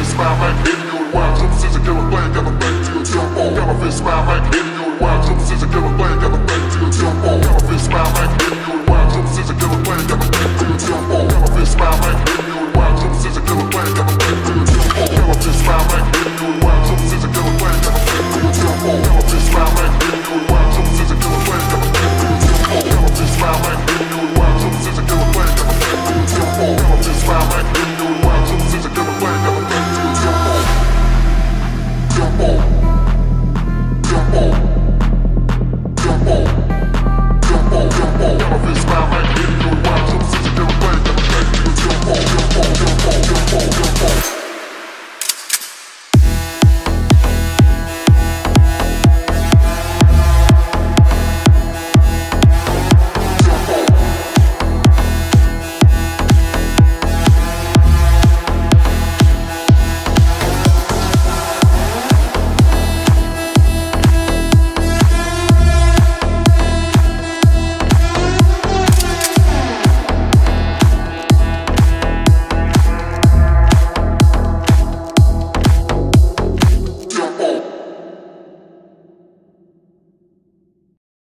It's my life.